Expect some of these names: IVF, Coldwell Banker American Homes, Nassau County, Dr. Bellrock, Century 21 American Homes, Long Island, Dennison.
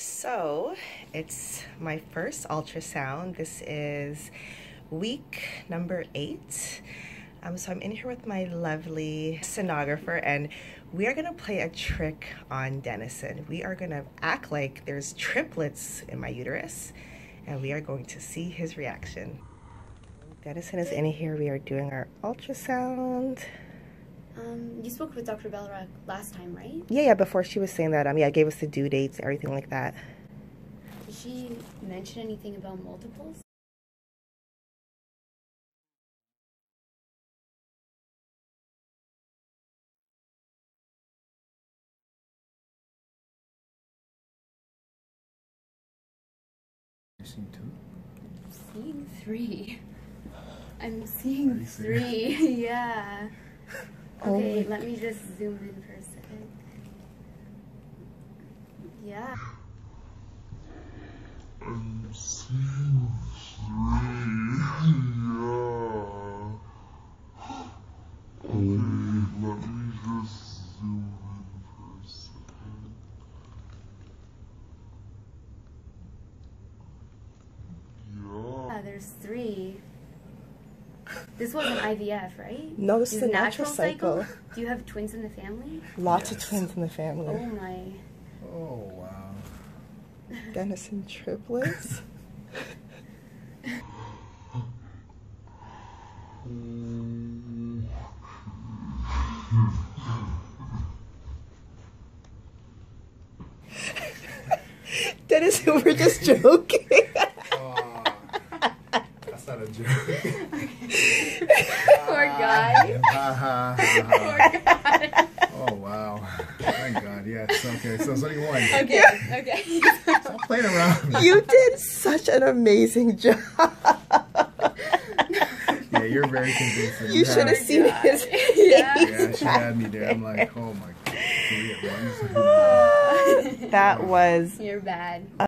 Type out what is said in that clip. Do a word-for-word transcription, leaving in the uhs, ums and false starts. So it's my first ultrasound. This is week number eight. Um, so I'm in here with my lovely sonographer, and we are gonna play a trick on Dennison. We are gonna act like there's triplets in my uterus, and we are going to see his reaction. Dennison is in here. We are doing our ultrasound. Um, you spoke with Doctor Bellrock last time, right? Yeah, yeah, before she was saying that. Um, yeah, gave us the due dates, everything like that. Did she mention anything about multiples? You're seeing two? I'm seeing three. I'm seeing three, yeah. Okay, let me just zoom in for a second. Yeah. I'm seeing three, yeah. Okay, let me just zoom in for a second. Yeah. Yeah, there's three. This wasn't I V F, right? No, this is a natural, natural cycle. cycle. Do you have twins in the family? Lots yes. of twins in the family. Oh my. Oh wow. Dennison triplets. Dennison, we're just joking. Oh, that's not a joke. Poor guy. Poor guy. Oh, wow. Thank God, yes. Okay, so it's only one. Okay, okay. I'm playing around. You did such an amazing job. Yeah, you're very convincing. You should have seen God. his face. Yeah. yeah, she had me there. I'm like, oh, my God. Three at once. That was... You're bad.